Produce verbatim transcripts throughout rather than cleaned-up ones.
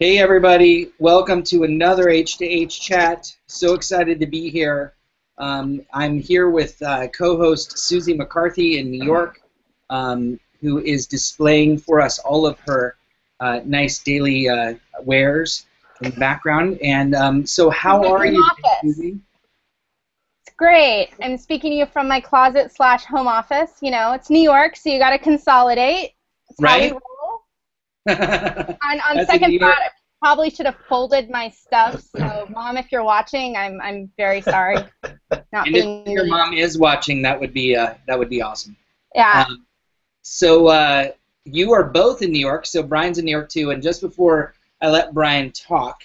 Hey everybody, welcome to another H two H Chat. So excited to be here. Um, I'm here with uh, co-host Suzie McCarthy in New York, um, who is displaying for us all of her uh, nice daily uh, wares in the background. And um, so how are you, Suzie? It's great. I'm speaking to you from my closet slash home office. You know, it's New York, so you got to consolidate. It's right. How we roll. And on second thought, I probably should have folded my stuff. So, Mom, if you're watching, I'm I'm very sorry. Not and being if your mom is watching, that would be uh, that would be awesome. Yeah. Um, so uh, you are both in New York. So Brian's in New York too. And just before I let Brian talk,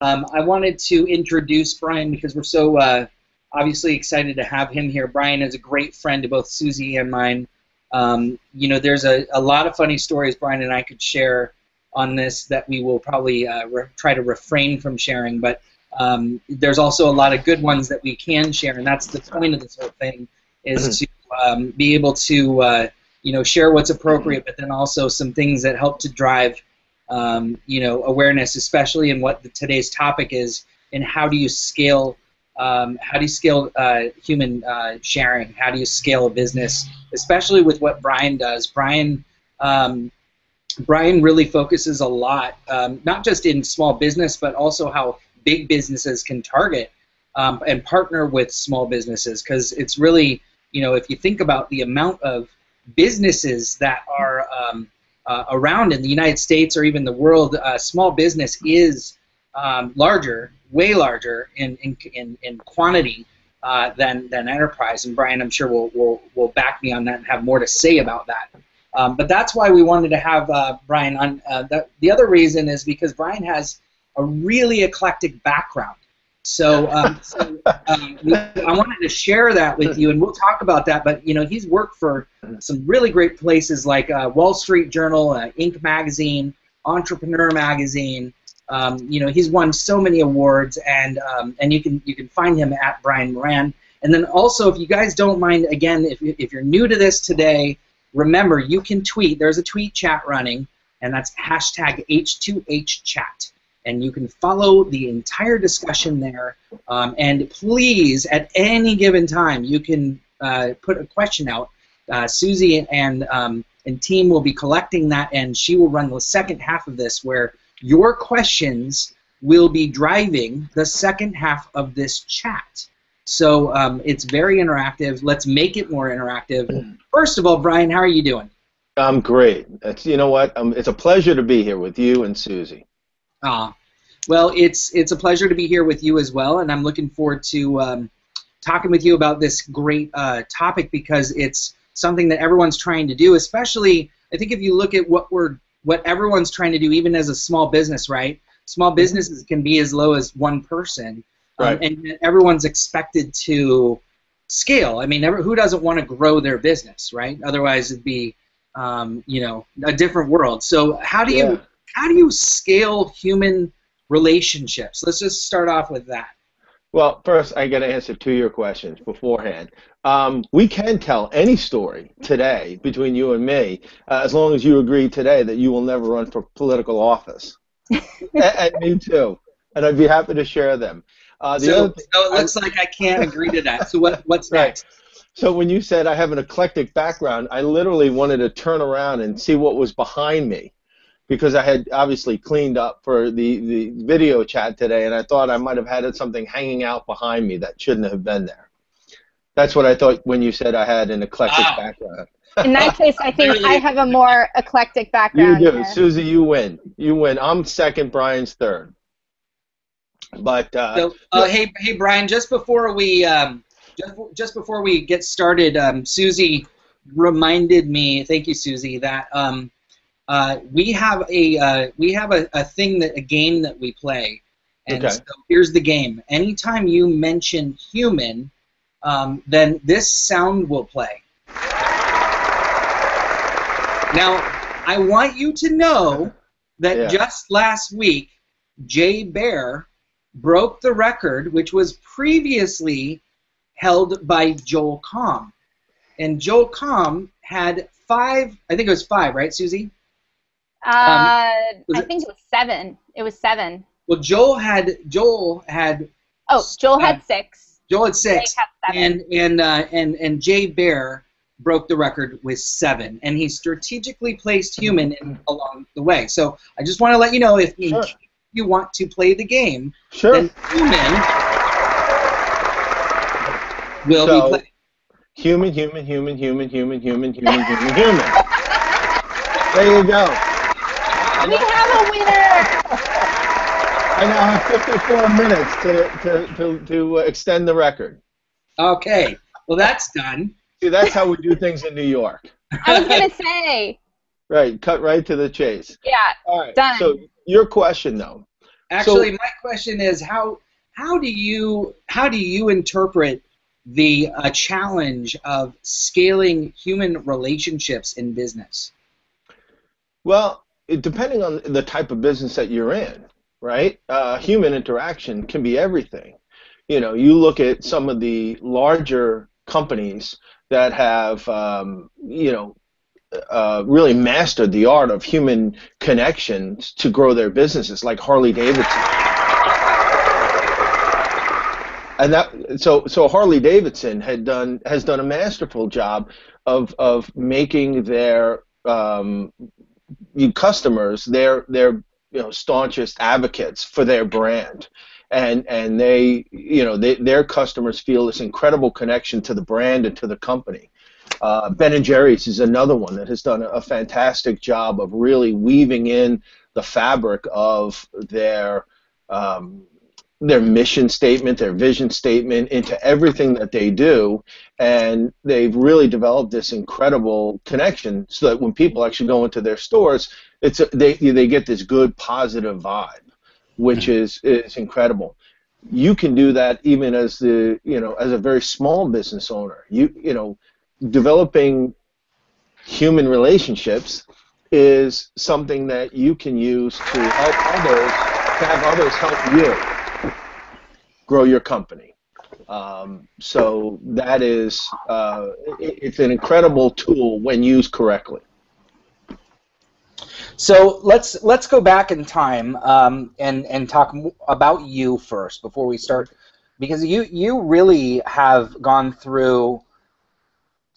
um, I wanted to introduce Brian because we're so uh, obviously excited to have him here. Brian is a great friend to both Suzie and mine. Um, you know, there's a, a lot of funny stories Brian and I could share on this that we will probably uh, re try to refrain from sharing, but um, there's also a lot of good ones that we can share, and that's the point of this whole thing, is to um, be able to, uh, you know, share what's appropriate, but then also some things that help to drive, um, you know, awareness, especially in what the, today's topic is, and how do you scale Um, how do you scale uh, human uh, sharing? How do you scale a business, especially with what Brian does? Brian, um, Brian really focuses a lot, um, not just in small business, but also how big businesses can target um, and partner with small businesses. Because it's really, you know, if you think about the amount of businesses that are um, uh, around in the United States or even the world, uh, small business is um, larger. way larger in in, in, in quantity uh, than, than enterprise, and Brian, I'm sure, will, will, will back me on that and have more to say about that. Um, but that's why we wanted to have uh, Brian on. Uh, the, the other reason is because Brian has a really eclectic background. So, um, so um, we, I wanted to share that with you, and we'll talk about that, but you know, he's worked for some really great places like uh, Wall Street Journal, uh, Inc Magazine, Entrepreneur Magazine. Um, you know, he's won so many awards, and um, and you can you can find him at Brian Moran. And then also, if you guys don't mind, again, if if you're new to this today, remember you can tweet. There's a tweet chat running, and that's hashtag H two H Chat, and you can follow the entire discussion there. Um, and please, at any given time, you can uh, put a question out. Uh, Suzie and um, and team will be collecting that, and she will run the second half of this where your questions will be driving the second half of this chat. So um, it's very interactive. Let's make it more interactive. First of all, Brian, how are you doing? I'm great. It's, you know what? Um, it's a pleasure to be here with you and Suzie. Ah, well, it's it's a pleasure to be here with you as well, and I'm looking forward to um, talking with you about this great uh, topic, because it's something that everyone's trying to do, especially I think if you look at what we're what everyone's trying to do, even as a small business, right? Small businesses can be as low as one person, right. um, and everyone's expected to scale. I mean, every, who doesn't want to grow their business, right? Otherwise, it'd be, um, you know, a different world. So, how do yeah. you how do you scale human relationships? Let's just start off with that. Well, first, I got to answer two of your questions beforehand. Um, we can tell any story today between you and me, uh, as long as you agree today that you will never run for political office. And me too. And I'd be happy to share them. Uh, the so, other thing, so it looks I, like I can't agree to that. So what, what's right. next? So when you said I have an eclectic background, I literally wanted to turn around and see what was behind me, because I had obviously cleaned up for the, the video chat today, and I thought I might have had something hanging out behind me that shouldn't have been there. That's what I thought when you said I had an eclectic wow. background. In that case, I think I have a more eclectic background. You do. Here. Suzie, you win. You win. I'm second, Brian's third. But uh, so, uh, hey, hey, Brian, just before we um, just, just before we get started, um, Suzie reminded me, thank you, Suzie, that um, Uh, we have a uh, we have a, a thing that a game that we play, and okay. so here's the game. Anytime you mention human, um, then this sound will play. Now, I want you to know that yeah. just last week, Jay Baer broke the record, which was previously held by Joel Comm, and Joel Comm had five. I think it was five, right, Suzie? Uh, um, I think it was seven. It was seven. Well, Joel had Joel had. Oh, Joel had six. Joel had six, had seven. and and uh, and and Jay Baer broke the record with seven, and he strategically placed human in, along the way. So I just want to let you know if sure. you want to play the game, sure. then human will so, be played. Human, human, human, human, human, human, human, human, human. There you go. We have a winner. I now have fifty-four minutes to, to, to, to extend the record. Okay. Well, that's done. See, that's how we do things in New York. I was going to say. Right. Cut right to the chase. Yeah. All right. Done. So your question, though. Actually, so, my question is how how do you how do you interpret the uh, challenge of scaling human relationships in business? Well, it, depending on the type of business that you're in, right? Uh, human interaction can be everything. You know, you look at some of the larger companies that have, um, you know, uh, really mastered the art of human connections to grow their businesses, like Harley Davidson. And that, so, so Harley Davidson had done has done a masterful job of of making their um, customers their their you know staunchest advocates for their brand. And and they, you know, they, their customers feel this incredible connection to the brand and to the company. Uh, Ben and Jerry's is another one that has done a fantastic job of really weaving in the fabric of their um, their mission statement, their vision statement into everything that they do, and they've really developed this incredible connection so that when people actually go into their stores, it's a, they they get this good positive vibe, which is is incredible. You can do that even as the you know as a very small business owner. You you know, developing human relationships is something that you can use to help others, to have others help you grow your company. Um, so that is uh, it, it's an incredible tool when used correctly. So let's let's go back in time um, and and talk m about you first before we start, because you you really have gone through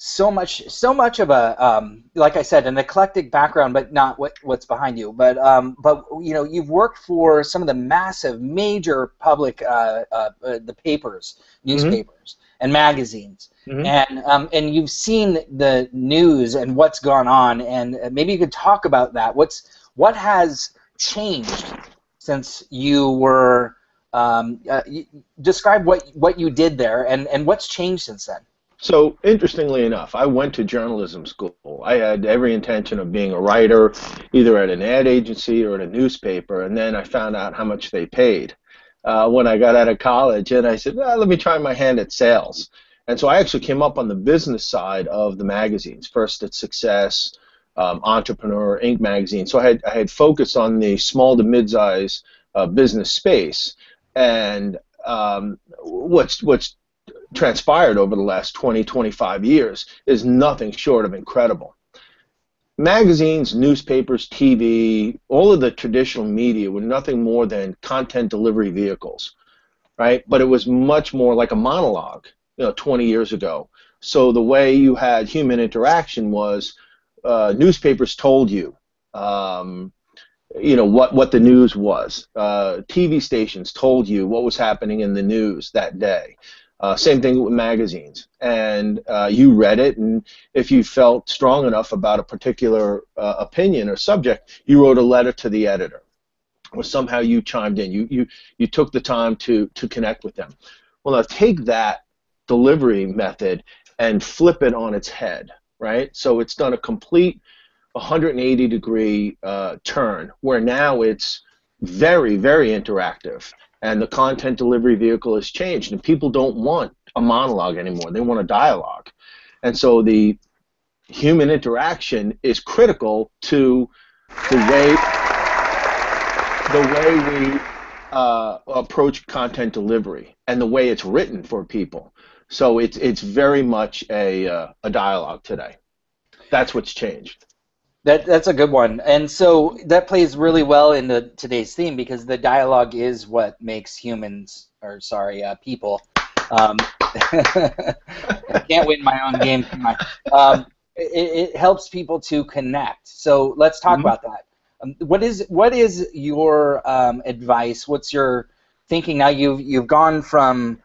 so much so much of a um, like I said, an eclectic background, but not what what's behind you. But um, but you know you've worked for some of the massive major public uh, uh, uh, the papers, newspapers mm-hmm. and magazines. Mm-hmm. And um, and you've seen the news and what's gone on, and maybe you could talk about that. What's what has changed since you were um, uh, you, describe what what you did there, and and what's changed since then? So interestingly enough, I went to journalism school. I had every intention of being a writer, either at an ad agency or at a newspaper, and then I found out how much they paid uh, when I got out of college, and I said, well, let me try my hand at sales. And so I actually came up on the business side of the magazines, first at Success, um, Entrepreneur, Inc. Magazine. So I had, I had focused on the small to mid-size uh, business space. And um, what's, what's transpired over the last twenty, twenty-five years is nothing short of incredible. Magazines, newspapers, T V, all of the traditional media were nothing more than content delivery vehicles, right? But it was much more like a monologue. You know, twenty years ago. So the way you had human interaction was uh, newspapers told you, um, you know, what, what the news was. Uh, T V stations told you what was happening in the news that day. Uh, same thing with magazines. And uh, you read it, and if you felt strong enough about a particular uh, opinion or subject, you wrote a letter to the editor, or somehow you chimed in. You, you, you took the time to, to connect with them. Well, now take that delivery method and flip it on its head, right? So it's done a complete one hundred eighty degree uh, turn, where now it's very, very interactive, and the content delivery vehicle has changed, and people don't want a monologue anymore. They want a dialogue. And so the human interaction is critical to the way, the way we uh, approach content delivery and the way it's written for people. So it's it's very much a uh, a dialogue today. That's what's changed. That, that's a good one. And so that plays really well in the today's theme, because the dialogue is what makes humans, or sorry, uh, people. Um, I can't win my own game. Um, it, it helps people to connect. So let's talk mm-hmm. about that. Um, what is what is your um, advice? What's your thinking now? You've you've gone from,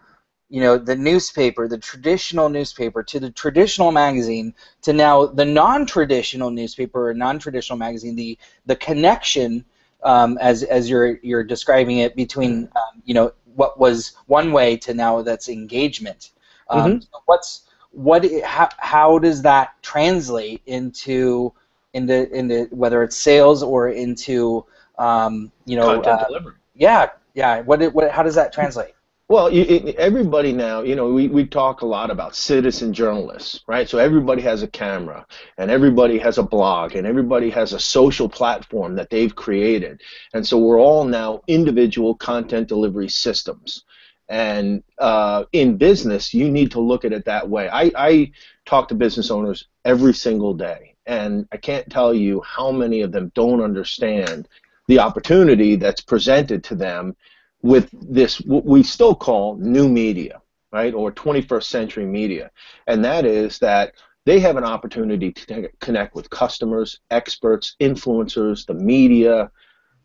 you know, the newspaper, the traditional newspaper, to the traditional magazine, to now the non-traditional newspaper or non-traditional magazine. The the connection, um, as as you're you're describing it, between um, you know, what was one way to now that's engagement. Um, mm-hmm. so what's what? How, how does that translate into into into whether it's sales or into um, you know content uh, delivery? Yeah, yeah. What what? How does that translate? Well, it, everybody now, you know, we, we talk a lot about citizen journalists, right? So everybody has a camera, and everybody has a blog, and everybody has a social platform that they've created. And so we're all now individual content delivery systems. And uh, in business, you need to look at it that way. I, I talk to business owners every single day, and I can't tell you how many of them don't understand the opportunity that's presented to them with this, what we still call new media, right, or twenty-first century media. And that is that they have an opportunity to connect with customers, experts, influencers, the media,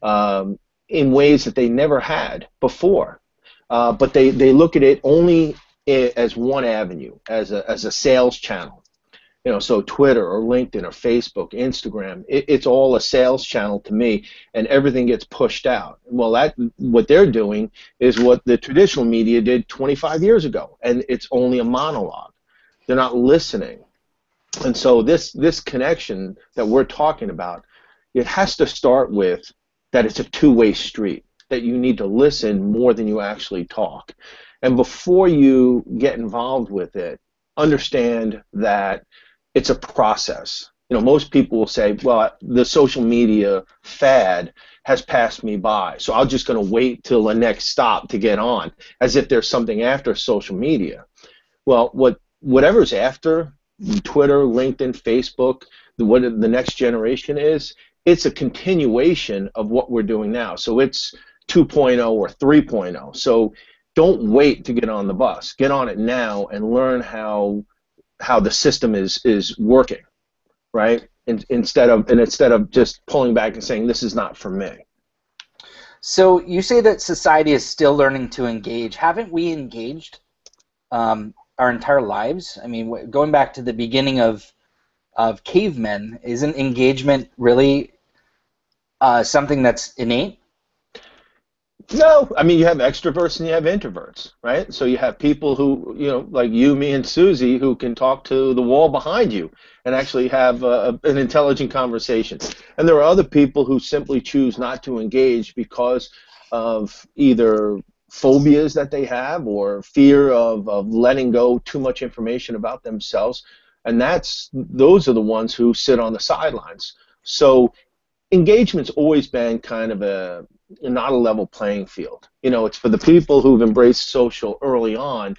um, in ways that they never had before. Uh, but they, they look at it only as one avenue, as a, as a sales channel. You know, so Twitter or LinkedIn or Facebook, Instagram, it, it's all a sales channel to me, and everything gets pushed out. Well, that what they're doing is what the traditional media did twenty-five years ago, and it's only a monologue. They're not listening. And so this, this connection that we're talking about, it has to start with that it's a two-way street, that you need to listen more than you actually talk. And before you get involved with it, understand that it's a process. You know, most people will say, well, the social media fad has passed me by, so I'm just going to wait till the next stop to get on, as if there's something after social media. Well, what whatever's after, Twitter, LinkedIn, Facebook, the, what the next generation is, it's a continuation of what we're doing now. So it's two point oh or three point oh. So don't wait to get on the bus. Get on it now and learn how how the system is is working, right? In, instead of and instead of just pulling back and saying this is not for me. So you say that society is still learning to engage. Haven't we engaged um, our entire lives? I mean, going back to the beginning of of cavemen, isn't engagement really uh, something that's innate? No, I mean, you have extroverts and you have introverts, right? So you have people who, you know, like you, me, and Susie, who can talk to the wall behind you and actually have a, an intelligent conversation. And there are other people who simply choose not to engage because of either phobias that they have or fear of, of letting go too much information about themselves. And that's those are the ones who sit on the sidelines. So engagement's always been kind of a not a level playing field. You know, it's for the people who've embraced social early on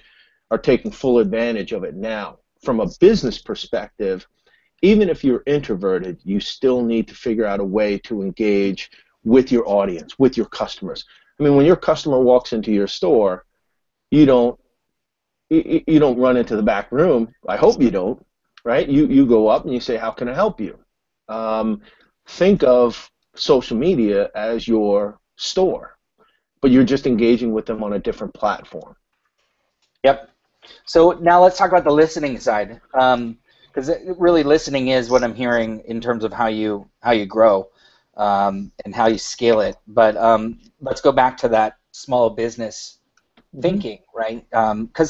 are taking full advantage of it now. From a business perspective, even if you're introverted, you still need to figure out a way to engage with your audience, with your customers. I mean, when your customer walks into your store, you don't you don't run into the back room. I hope you don't, right? You you go up and you say, "How can I help you?" Um, think of social media as your store, but you're just engaging with them on a different platform. Yep. So now let's talk about the listening side, because um, really listening is what I'm hearing in terms of how you how you grow um, and how you scale it. But um, let's go back to that small business mm-hmm. thinking, right? Because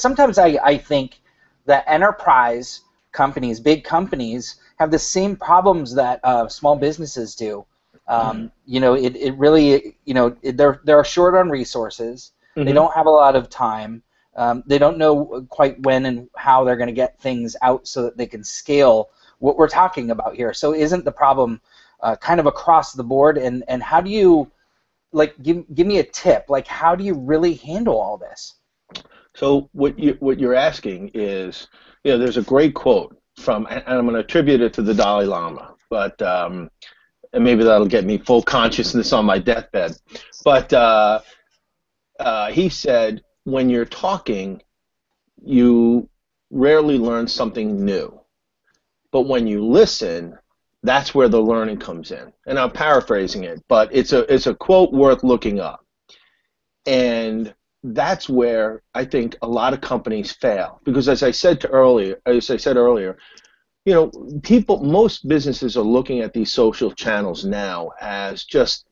um, sometimes I, I think that enterprise companies, big companies, have the same problems that uh, small businesses do. Um, you know, it, it really, you know, it, they're, they're short on resources. Mm-hmm. They don't have a lot of time. Um, they don't know quite when and how they're going to get things out so that they can scale what we're talking about here. So isn't the problem uh, kind of across the board? And, and how do you, like, give, give me a tip. Like, how do you really handle all this? So what, you, what you're asking is, you know, there's a great quote from, and I'm going to attribute it to the Dalai Lama. but um, and maybe that'll get me full consciousness on my deathbed. But uh, uh, he said, when you're talking, you rarely learn something new. But when you listen, that's where the learning comes in. And I'm paraphrasing it, but it's a, it's a quote worth looking up. And that's where I think a lot of companies fail. Because as I said to earlier, as I said earlier, you know, people, most businesses are looking at these social channels now as just,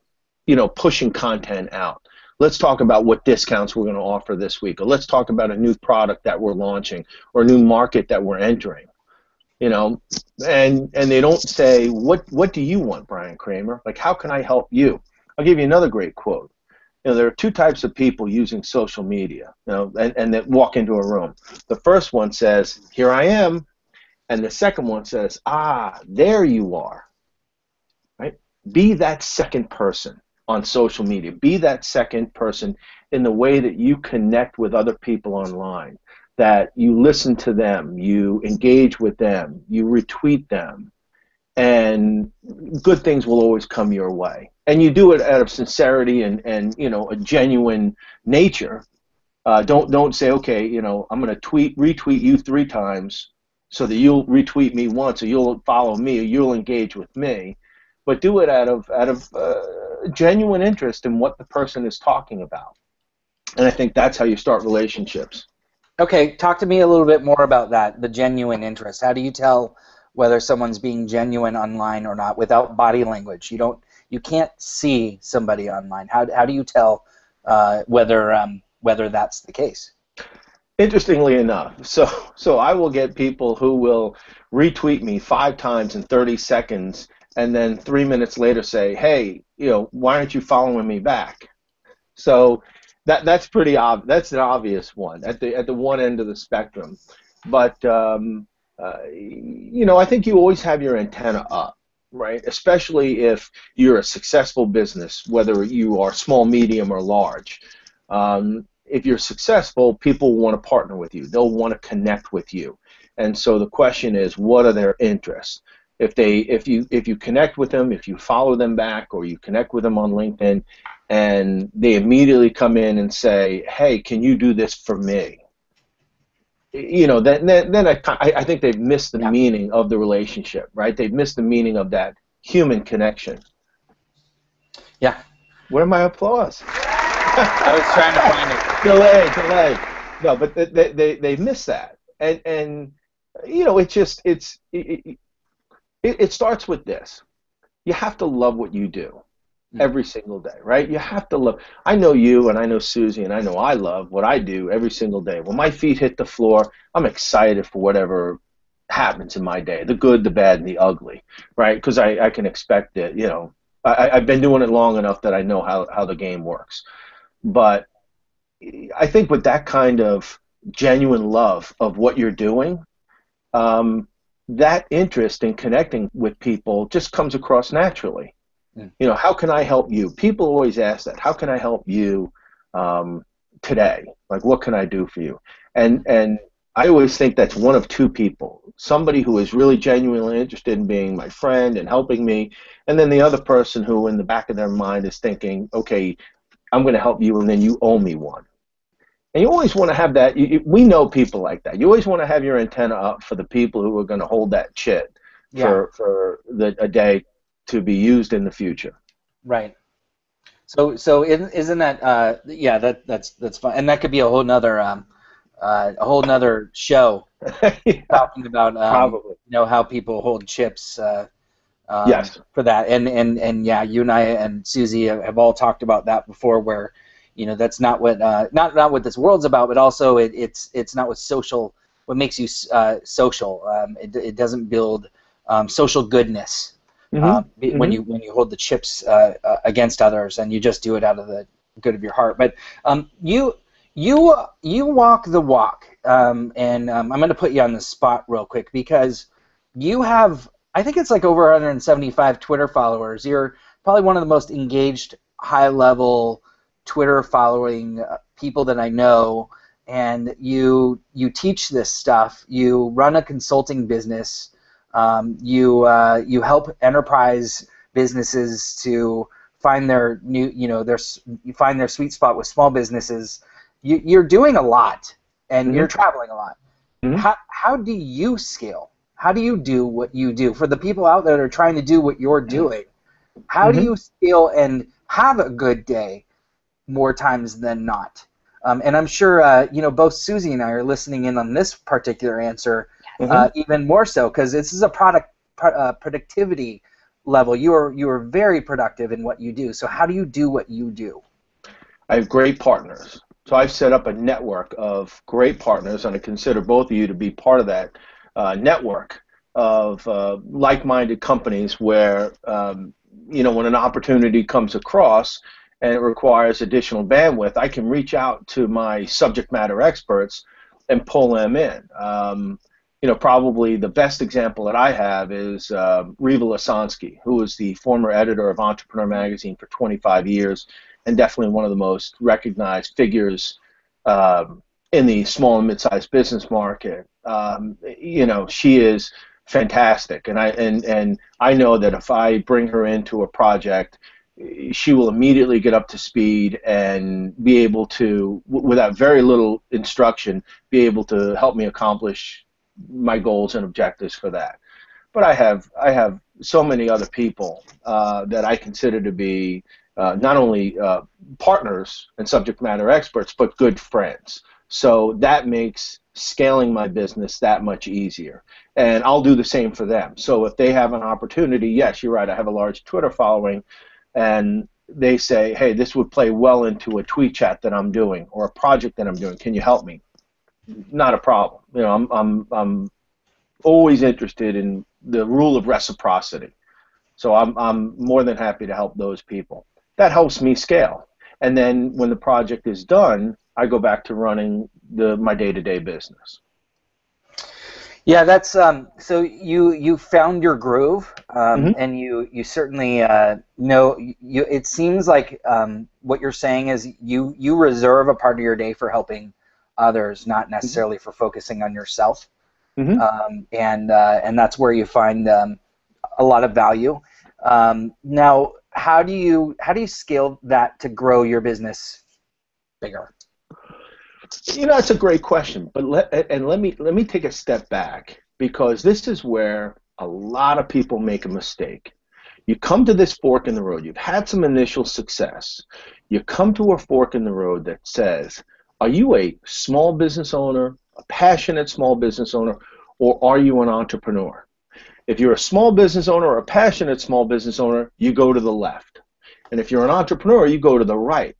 you know, pushing content out. Let's talk about what discounts we're going to offer this week, or let's talk about a new product that we're launching, or a new market that we're entering. You know, and and they don't say, what what do you want, Bryan Kramer? Like, how can I help you? I'll give you another great quote. You know, there are two types of people using social media, you know, and, and that walk into a room. The first one says, here I am. And the second one says, ah, there you are. Right? Be that second person on social media. Be that second person in the way that you connect with other people online, that you listen to them, you engage with them, you retweet them, and good things will always come your way. And you do it out of sincerity and, and you know, a genuine nature. Uh, don't don't say, okay, you know, I'm going to tweet retweet you three times so that you'll retweet me once, or you'll follow me, or you'll engage with me. But do it out of out of uh, genuine interest in what the person is talking about. And I think that's how you start relationships. Okay, talk to me a little bit more about that, the genuine interest. How do you tell whether someone's being genuine online or not without body language? You don't, you can't see somebody online. How how do you tell uh, whether um, whether that's the case? Interestingly enough, so so I will get people who will retweet me five times in thirty seconds, and then three minutes later say, "Hey, you know, why aren't you following me back?" So. That, that's pretty ob that's an obvious one at the at the one end of the spectrum, but um, uh, you know, I think you always have your antenna up, right? Especially if you're a successful business, whether you are small, medium, or large. Um, if you're successful, people want to partner with you. They'll want to connect with you, and so the question is, what are their interests? If they if you if you connect with them, if you follow them back, or you connect with them on LinkedIn, and they immediately come in and say, "Hey, can you do this for me?" You know, then then, then I I think they've missed the yeah. meaning of the relationship, right? They've missed the meaning of that human connection. Yeah. Where are my applause? I was trying to find it. Delay, delay. No, but they they they, they miss that, and and you know, it just it's it, it, it starts with this. You have to love what you do. Every single day, right? You have to love. I know you, and I know Susie, and I know I love what I do every single day. When my feet hit the floor, I'm excited for whatever happens in my day, the good, the bad, and the ugly, right? Because I, I can expect it, you know. I, I've been doing it long enough that I know how, how the game works. But I think with that kind of genuine love of what you're doing, um, that interest in connecting with people just comes across naturally. You know, how can I help you? People always ask that. How can I help you um, today? Like, what can I do for you? And and I always think that's one of two people: somebody who is really genuinely interested in being my friend and helping me, and then the other person who, in the back of their mind, is thinking, "Okay, I'm going to help you, and then you owe me one." And you always want to have that. You, you, we know people like that. You always want to have your antenna up for the people who are going to hold that shit yeah. for for the, a day. To be used in the future, right? So, so isn't that? Uh, yeah, that that's that's fun, and that could be a whole nother, um, uh, a whole nother show yeah, talking about um, probably you know how people hold chips. Uh, um, yes, for that, and and and yeah, you and I and Susie have all talked about that before, where you know that's not what uh, not not what this world's about, but also it, it's it's not what social what makes you uh, social. Um, it it doesn't build um, social goodness. Mm-hmm. um, when mm-hmm. you when you hold the chips uh, uh, against others, and you just do it out of the good of your heart. But um, you you you walk the walk, um, and um, I'm going to put you on the spot real quick because you have, I think it's like over one hundred seventy-five Twitter followers. You're probably one of the most engaged, high-level Twitter following people that I know, and you you teach this stuff. You run a consulting business. Um, you uh, you help enterprise businesses to find their new, you know, their you find their sweet spot with small businesses. You, you're doing a lot, and mm-hmm. you're traveling a lot. Mm-hmm. How how do you scale? How do you do what you do for the people out there that are trying to do what you're doing? How mm-hmm. do you scale and have a good day more times than not? Um, and I'm sure uh, you know both Suzie and I are listening in on this particular answer. Mm-hmm. Uh, even more so, because this is a product pro uh, productivity level. You are you are very productive in what you do. So how do you do what you do? I have great partners. So I've set up a network of great partners, and I consider both of you to be part of that uh, network of uh, like-minded companies where um, you know when an opportunity comes across and it requires additional bandwidth, I can reach out to my subject matter experts and pull them in. Um, You know, probably the best example that I have is uh, Rieva Lesonsky, who was the former editor of Entrepreneur Magazine for twenty-five years, and definitely one of the most recognized figures uh, in the small and mid-sized business market. Um, you know, she is fantastic, and I and and I know that if I bring her into a project, she will immediately get up to speed and be able to, w without very little instruction, be able to help me accomplish my goals and objectives for that. But I have I have so many other people uh, that I consider to be uh, not only uh, partners and subject matter experts, but good friends. So that makes scaling my business that much easier. And I'll do the same for them. So if they have an opportunity, yes, you're right, I have a large Twitter following, and they say, hey, this would play well into a tweet chat that I'm doing or a project that I'm doing. Can you help me? Not a problem. You know, I'm I'm I'm always interested in the rule of reciprocity, so I'm I'm more than happy to help those people. That helps me scale. And then when the project is done, I go back to running the my day-to-day business. Yeah, that's um. So you you found your groove, um, mm-hmm. and you you certainly uh, know you. It seems like um, what you're saying is you you reserve a part of your day for helping others, not necessarily mm-hmm. for focusing on yourself, mm-hmm. um, and uh, and that's where you find um, a lot of value. Um, now, how do you how do you scale that to grow your business bigger? You know, that's a great question, but let and let me let me take a step back, because this is where a lot of people make a mistake. You come to this fork in the road. You've had some initial success. You come to a fork in the road that says, are you a small business owner, a passionate small business owner, or are you an entrepreneur? If you're a small business owner or a passionate small business owner, you go to the left. And if you're an entrepreneur, you go to the right.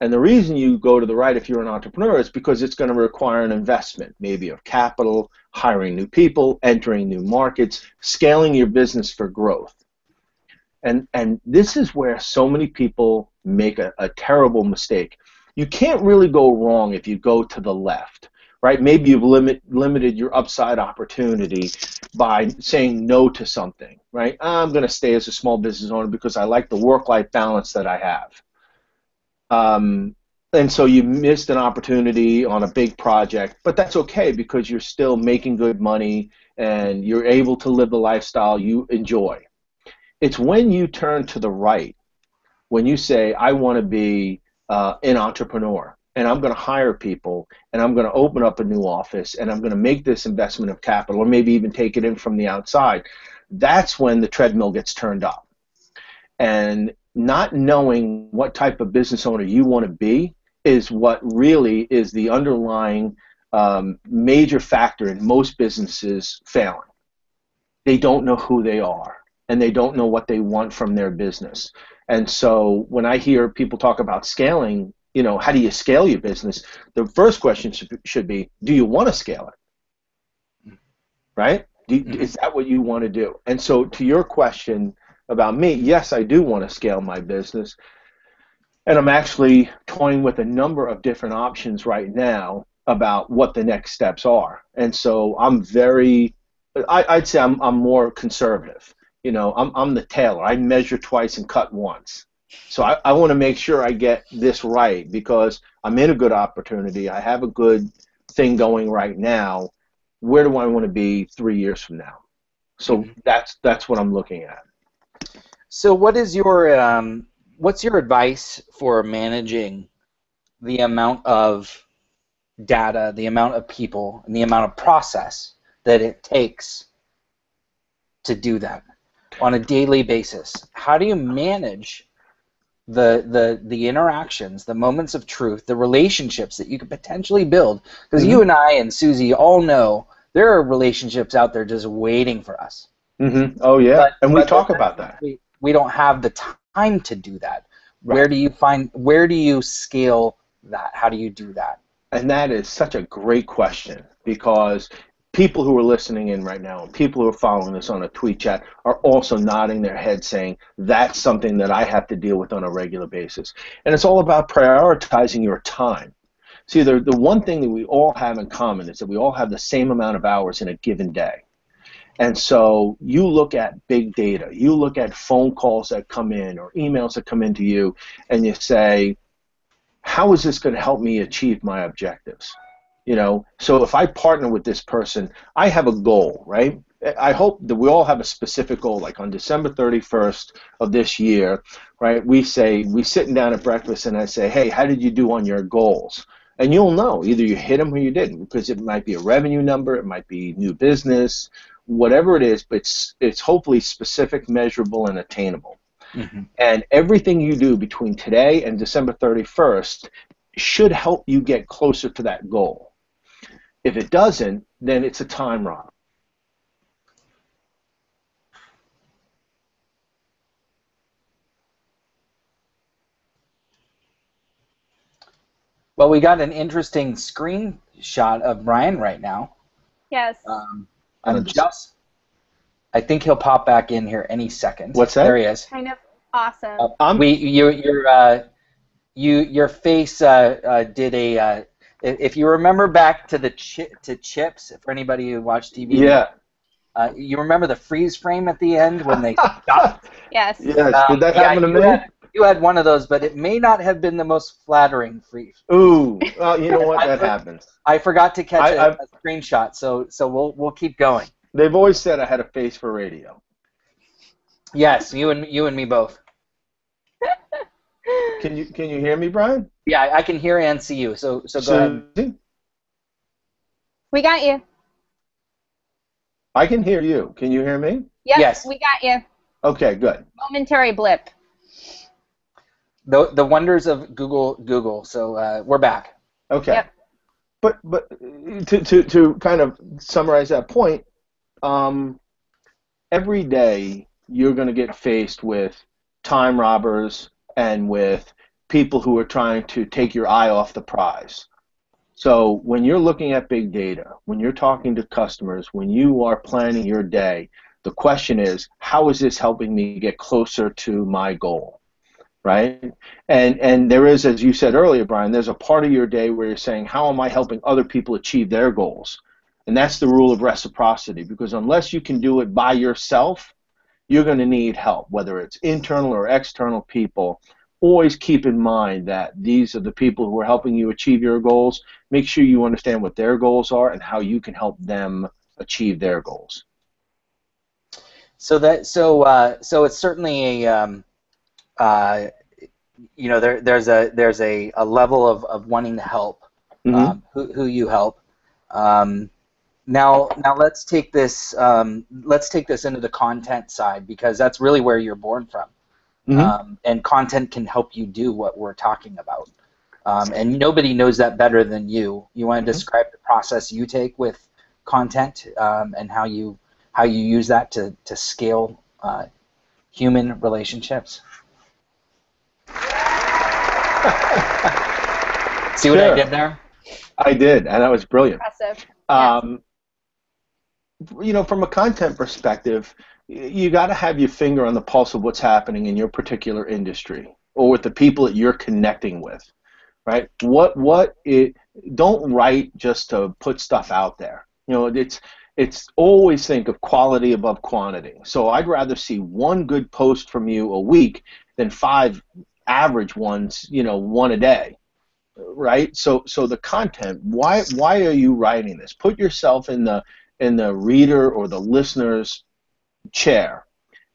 And the reason you go to the right if you're an entrepreneur is because it's going to require an investment, maybe of capital, hiring new people, entering new markets, scaling your business for growth. And, and this is where so many people make a, a terrible mistake. You can't really go wrong if you go to the left, right? Maybe you've limit, limited your upside opportunity by saying no to something, right? I'm going to stay as a small business owner because I like the work-life balance that I have. Um, and so you missed an opportunity on a big project, but that's okay because you're still making good money and you're able to live the lifestyle you enjoy. It's when you turn to the right, when you say, I want to be Uh, an entrepreneur, and I'm going to hire people, and I'm going to open up a new office, and I'm going to make this investment of capital, or maybe even take it in from the outside. That's when the treadmill gets turned up. And not knowing what type of business owner you want to be is what really is the underlying um, major factor in most businesses failing. They don't know who they are, and they don't know what they want from their business. And so when I hear people talk about scaling, you know, how do you scale your business? The first question should be, do you want to scale it? Right? Do, is that what you want to do? And so to your question about me, yes, I do want to scale my business. And I'm actually toying with a number of different options right now about what the next steps are. And so I'm very, I, I'd say I'm, I'm more conservative. You know, I'm, I'm the tailor. I measure twice and cut once. So I, I want to make sure I get this right because I'm in a good opportunity. I have a good thing going right now. Where do I want to be three years from now? So mm-hmm. that's that's what I'm looking at. So what is your um, what's your advice for managing the amount of data, the amount of people, and the amount of process that it takes to do that on a daily basis? How do you manage the the the interactions, the moments of truth, the relationships that you could potentially build? Because mm-hmm. you and I and Suzie all know there are relationships out there just waiting for us. Mm-hmm. Oh yeah, but, and we talk about that. We, we don't have the time to do that. Right. Where do you find? Where do you scale that? How do you do that? And that is such a great question, because people who are listening in right now and people who are following us on a tweet chat are also nodding their head saying, that's something that I have to deal with on a regular basis. And it's all about prioritizing your time. See, the, the one thing that we all have in common is that we all have the same amount of hours in a given day. And so you look at big data, you look at phone calls that come in or emails that come into you, and you say, how is this going to help me achieve my objectives? You know, so if I partner with this person, I have a goal, right? I hope that we all have a specific goal, like on December thirty-first of this year, right? We say, we're sitting down at breakfast and I say, hey, how did you do on your goals? And you'll know, either you hit them or you didn't, because it might be a revenue number, it might be new business, whatever it is, but it's, it's hopefully specific, measurable, and attainable. Mm-hmm. And everything you do between today and December thirty-first should help you get closer to that goal. If it doesn't, then it's a time rob. Well, we got an interesting screenshot of Brian right now. Yes. Um, I'm just. I think he'll pop back in here any second. What's that? There he is. Kind of awesome. Uh, um, we you your uh, you your face uh, uh, did a. Uh, If you remember back to the chi to Chips, for anybody who watched T V, yeah, uh, you remember the freeze frame at the end when they stopped? Yes. Yes. Um, did that yeah, happen to you me? Had, you had one of those, but it may not have been the most flattering freeze. Ooh, well, you know what? That I, happens. I forgot to catch I, a, a screenshot, so so we'll we'll keep going. They've always said I had a face for radio. Yes, you and you and me both. Can you can you hear me, Brian? Yeah, I can hear and see you. So so go so, ahead. We got you. I can hear you. Can you hear me? Yes, yes. We got you. Okay, good. Momentary blip. The the wonders of Google Google. So uh, we're back. Okay. Yep. But but to to to kind of summarize that point, um, every day you're going to get faced with time robbers and with people who are trying to take your eye off the prize. So when you're looking at big data, when you're talking to customers, when you are planning your day, the question is, how is this helping me get closer to my goal, right? And, and there is, as you said earlier, Brian, there's a part of your day where you're saying, how am I helping other people achieve their goals? And that's the rule of reciprocity, because unless you can do it by yourself, you're going to need help, whether it's internal or external people. Always keep in mind that these are the people who are helping you achieve your goals. Make sure you understand what their goals are and how you can help them achieve their goals. So that so uh, so it's certainly a um, uh, you know there there's a there's a, a level of, of wanting to help um, mm-hmm. who who you help. Um, Now, now let's take this. Um, let's take this into the content side, because that's really where you're born from, mm-hmm. um, and content can help you do what we're talking about. Um, and nobody knows that better than you. You want to mm-hmm. describe the process you take with content um, and how you how you use that to to scale uh, human relationships. See what sure. I did there? I did, and that was brilliant. Impressive. Um, yes. You know, from a content perspective, you got to have your finger on the pulse of what's happening in your particular industry or with the people that you're connecting with, right? What what it don't write just to put stuff out there. You know, it's it's always think of quality above quantity. So I'd rather see one good post from you a week than five average ones, you know, one a day. Right? So so the content, why why are you writing this? Put yourself in the in the reader or the listener's chair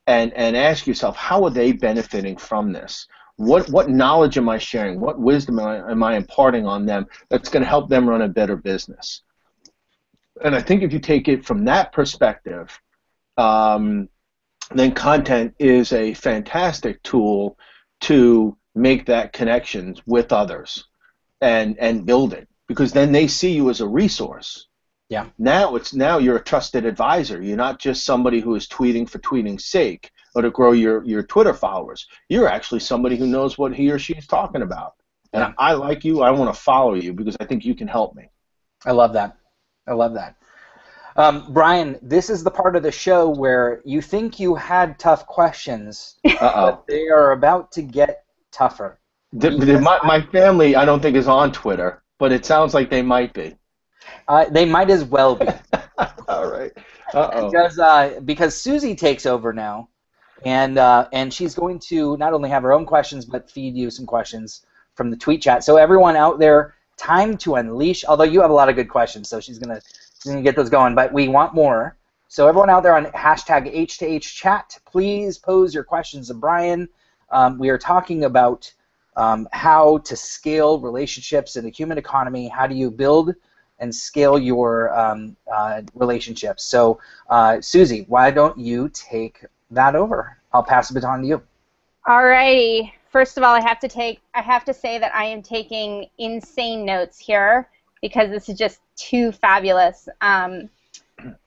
and, and ask yourself, how are they benefiting from this? What, what knowledge am I sharing? What wisdom am I, am I imparting on them that's going to help them run a better business? And I think if you take it from that perspective, um, then content is a fantastic tool to make that connection with others and, and build it, because then they see you as a resource. Yeah. Now it's now you're a trusted advisor. You're not just somebody who is tweeting for tweeting's sake or to grow your, your Twitter followers. You're actually somebody who knows what he or she is talking about. And yeah. I, I like you. I want to follow you because I think you can help me. I love that. I love that. Um, Brian, this is the part of the show where you think you had tough questions, uh-oh. But they are about to get tougher. The, the, my, my family, I don't think, is on Twitter, but it sounds like they might be. Uh, they might as well be. All right. Uh-oh. Because, uh, because Suzie takes over now, and, uh, and she's going to not only have her own questions, but feed you some questions from the tweet chat. So everyone out there, time to unleash, although you have a lot of good questions, so she's going to She's going to get those going, but we want more. So everyone out there on hashtag H two H chat, please pose your questions to Brian. Um, we are talking about um, how to scale relationships in the human economy. How do you build and scale your um, uh, relationships? So, uh, Suzie, why don't you take that over? I'll pass the baton to you. All righty. First of all, I have to take. I have to say that I am taking insane notes here, because this is just too fabulous. Um,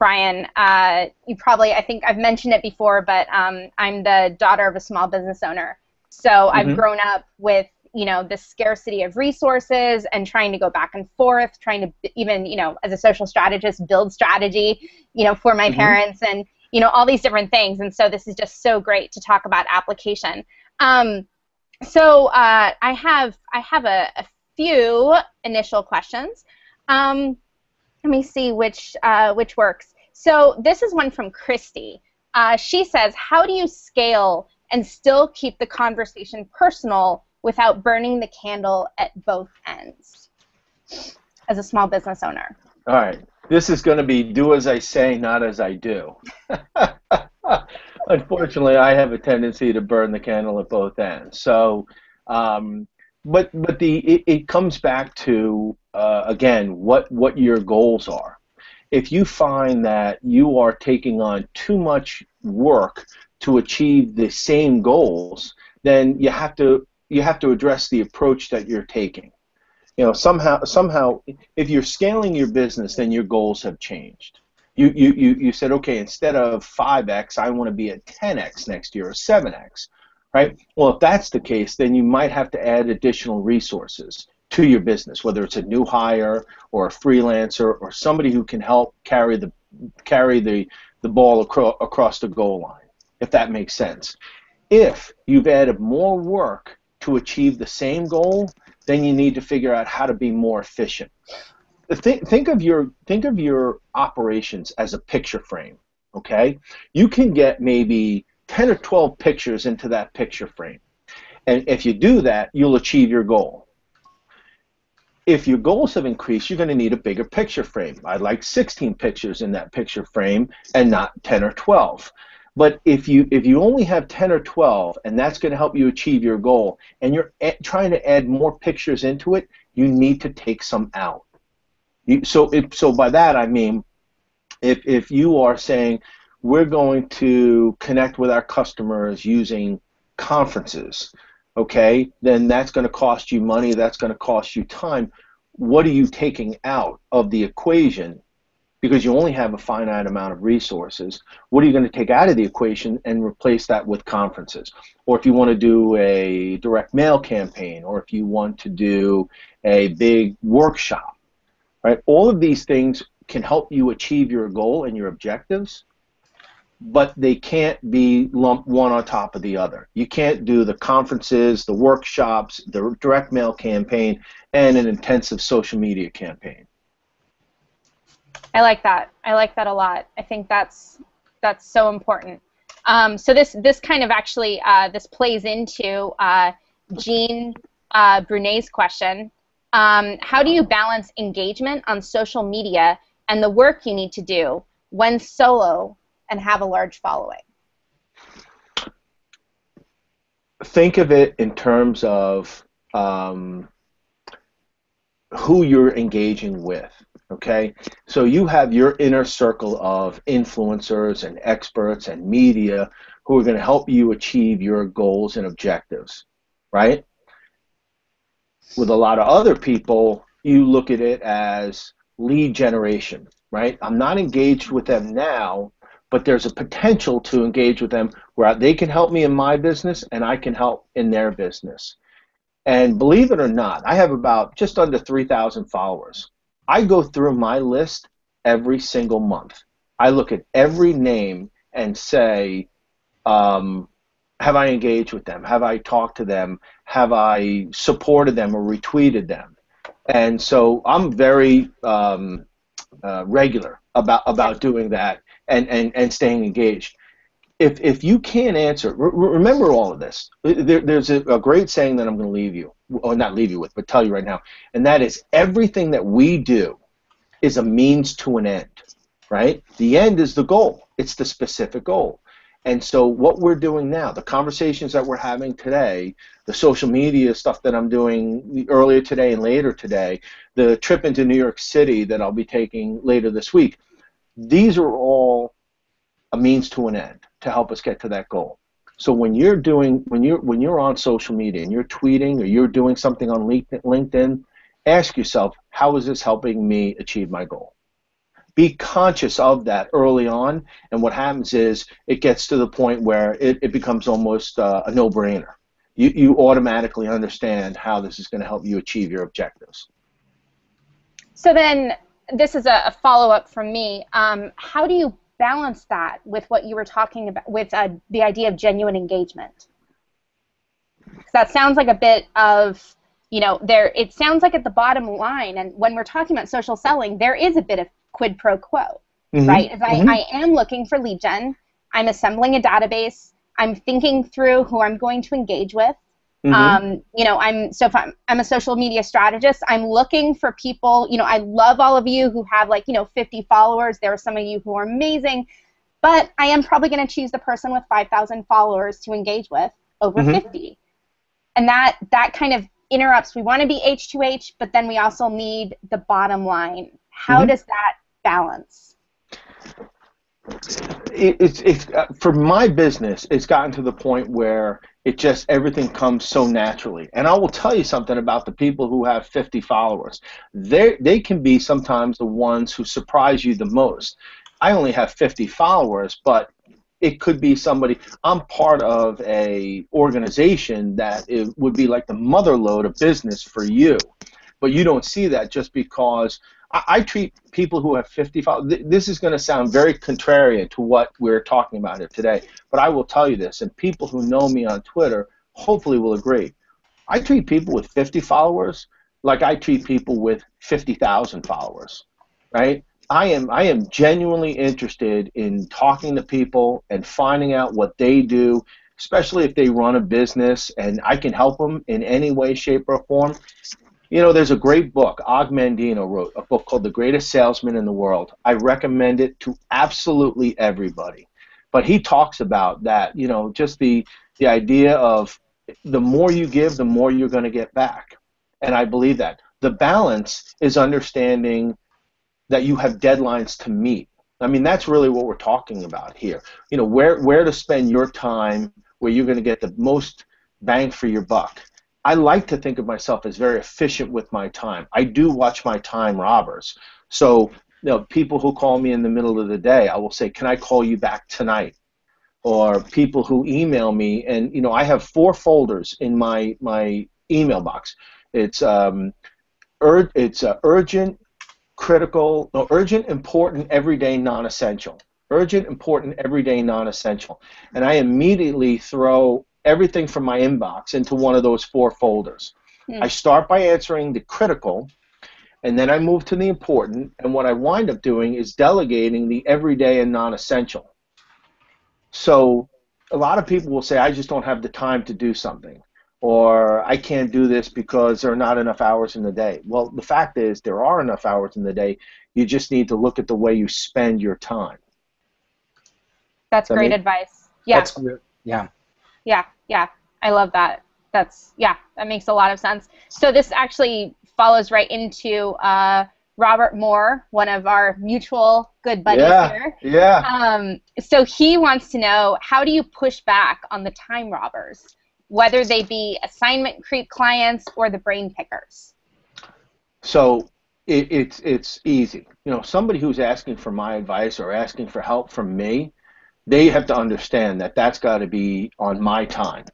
Brian, uh, you probably, I think I've mentioned it before, but um, I'm the daughter of a small business owner. So mm-hmm. I've grown up with, you know, the scarcity of resources and trying to go back and forth, trying to even, you know, as a social strategist, build strategy, you know, for my mm-hmm. parents and, you know, all these different things. And so this is just so great to talk about application. Um, so uh, I have, I have a, a few initial questions. Um, let me see which uh, which works. So this is one from Christy. Uh, she says, how do you scale and still keep the conversation personal without burning the candle at both ends as a small business owner? All right. This is going to be do as I say, not as I do. Unfortunately, I have a tendency to burn the candle at both ends. So um, But but the it, it comes back to uh, again what what your goals are. If you find that you are taking on too much work to achieve the same goals, then you have to you have to address the approach that you're taking. You know, somehow somehow if you're scaling your business, then your goals have changed. You you you, you said, okay, instead of five X, I want to be at ten X next year or seven X. Right? Well, if that's the case, then you might have to add additional resources to your business, whether it's a new hire or a freelancer or somebody who can help carry the carry the, the ball acro- across the goal line, if that makes sense. If you've added more work to achieve the same goal, then you need to figure out how to be more efficient. Think, think of your think of your operations as a picture frame, okay? You can get maybe ten or twelve pictures into that picture frame. And if you do that, you'll achieve your goal. If your goals have increased, you're going to need a bigger picture frame. I'd like sixteen pictures in that picture frame and not ten or twelve. But if you if you only have ten or twelve, and that's going to help you achieve your goal, and you're a- trying to add more pictures into it, you need to take some out. You, so, if, so by that I mean if, if you are saying, we're going to connect with our customers using conferences, okay? Then that's going to cost you money. That's going to cost you time. What are you taking out of the equation? Because you only have a finite amount of resources. What are you going to take out of the equation and replace that with conferences? Or if you want to do a direct mail campaign, or if you want to do a big workshop, right? All of these things can help you achieve your goal and your objectives, but they can't be lumped one on top of the other. You can't do the conferences, the workshops, the direct mail campaign, and an intensive social media campaign. I like that. I like that a lot. I think that's that's so important. Um, so this this kind of actually uh, this plays into uh, Jean uh, Brunet's question. Um, how do you balance engagement on social media and the work you need to do when solo and have a large following? Think of it in terms of um, who you're engaging with, okay? So you have your inner circle of influencers and experts and media who are going to help you achieve your goals and objectives, right? With a lot of other people, you look at it as lead generation, right? I'm not engaged with them now, but there's a potential to engage with them where they can help me in my business and I can help in their business. And believe it or not, I have about just under three thousand followers. I go through my list every single month. I look at every name and say, um, have I engaged with them? Have I talked to them? Have I supported them or retweeted them? And so I'm very um, uh, regular about about doing that and, and, and staying engaged. If, if you can't answer, re remember all of this. There, there's a, a great saying that I'm going to leave you, or not leave you with, but tell you right now, and that is everything that we do is a means to an end, right? The end is the goal. It's the specific goal. And so what we're doing now, the conversations that we're having today, the social media stuff that I'm doing earlier today and later today, the trip into New York City that I'll be taking later this week, these are all a means to an end to help us get to that goal. So when you're doing, when you're, when you're on social media and you're tweeting or you're doing something on LinkedIn, ask yourself, how is this helping me achieve my goal? Be conscious of that early on, and what happens is it gets to the point where it, it becomes almost uh, a no-brainer. You, you automatically understand how this is going to help you achieve your objectives. So then this is a follow-up from me. Um, how do you balance that with what you were talking about, with uh, the idea of genuine engagement? That sounds like a bit of, you know, there. It sounds like at the bottom line, and when we're talking about social selling, there is a bit of quid pro quo, mm-hmm. right? If I, mm-hmm. I am looking for lead gen, I'm assembling a database, I'm thinking through who I'm going to engage with. Mm-hmm. um, you know, I'm so if I'm, I'm a social media strategist, I'm looking for people, you know, I love all of you who have like, you know, fifty followers. There are some of you who are amazing, but I am probably going to choose the person with five thousand followers to engage with over mm-hmm. fifty. And that, that kind of interrupts. We want to be H two H, but then we also need the bottom line. How mm-hmm. does that balance? It, it's, it's, uh, for my business, it's gotten to the point where it just, everything comes so naturally. And I will tell you something about the people who have fifty followers. They're, they can be sometimes the ones who surprise you the most. I only have fifty followers, but it could be somebody. I'm part of a organization that it would be like the mother lode of business for you. But you don't see that just because I treat people who have fifty followers. This is going to sound very contrarian to what we're talking about here today, but I will tell you this, and people who know me on Twitter hopefully will agree. I treat people with fifty followers like I treat people with fifty thousand followers, right? I am, I am genuinely interested in talking to people and finding out what they do, especially if they run a business and I can help them in any way, shape, or form. You know, there's a great book. Og Mandino wrote a book called The Greatest Salesman in the World. I recommend it to absolutely everybody. But he talks about that, you know, just the, the idea of the more you give, the more you're going to get back. And I believe that. The balance is understanding that you have deadlines to meet. I mean, that's really what we're talking about here. You know, where, where to spend your time where you're going to get the most bang for your buck. I like to think of myself as very efficient with my time. I do watch my time robbers. So, you know, people who call me in the middle of the day, I will say, can I call you back tonight? Or people who email me, and, you know, I have four folders in my, my email box. It's, um, ur it's uh, urgent, critical, no, urgent, important, everyday, non-essential. Urgent, important, everyday, non-essential. And I immediately throw everything from my inbox into one of those four folders. Hmm. I start by answering the critical, and then I move to the important, and what I wind up doing is delegating the everyday and non-essential. So a lot of people will say, I just don't have the time to do something, or I can't do this because there are not enough hours in the day. Well, the fact is there are enough hours in the day. You just need to look at the way you spend your time. That's that great make, advice. Yeah. That's great. Yeah. Yeah. Yeah. I love that. That's, yeah, that makes a lot of sense. So this actually follows right into uh, Robert Moore, one of our mutual good buddies yeah, here. Yeah. Um, so he wants to know, how do you push back on the time robbers, whether they be assignment creep clients or the brain pickers? So it, it's, it's easy. You know, somebody who's asking for my advice or asking for help from me, they have to understand that that's got to be on my time.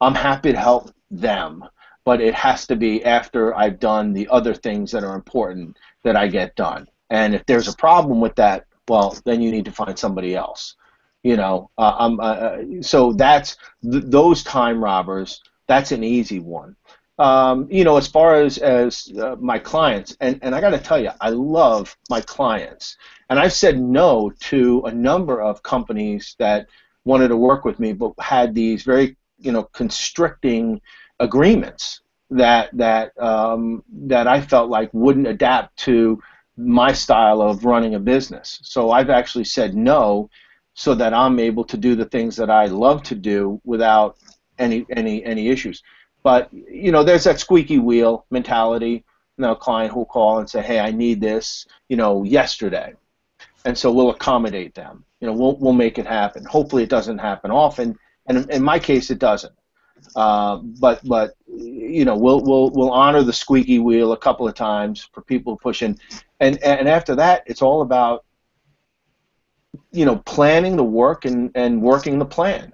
I'm happy to help them, but it has to be after I've done the other things that are important that I get done. And if there's a problem with that, well, then you need to find somebody else. You know, uh, I'm, uh, so that's th those time robbers. That's an easy one. Um, you know, as far as as uh, my clients, and and I got to tell you, I love my clients, and I've said no to a number of companies that wanted to work with me, but had these very you know constricting agreements that that um, that I felt like wouldn't adapt to my style of running a business. So I've actually said no, so that I'm able to do the things that I love to do without any any any issues. But you know, there's that squeaky wheel mentality. You know, a client will call and say, "Hey, I need this," you know, yesterday, and so we'll accommodate them. You know, we'll we'll make it happen. Hopefully, it doesn't happen often. And in my case, it doesn't. Uh, but but you know, we'll we'll we'll honor the squeaky wheel a couple of times for people pushing, and and after that, it's all about you know planning the work and and working the plan.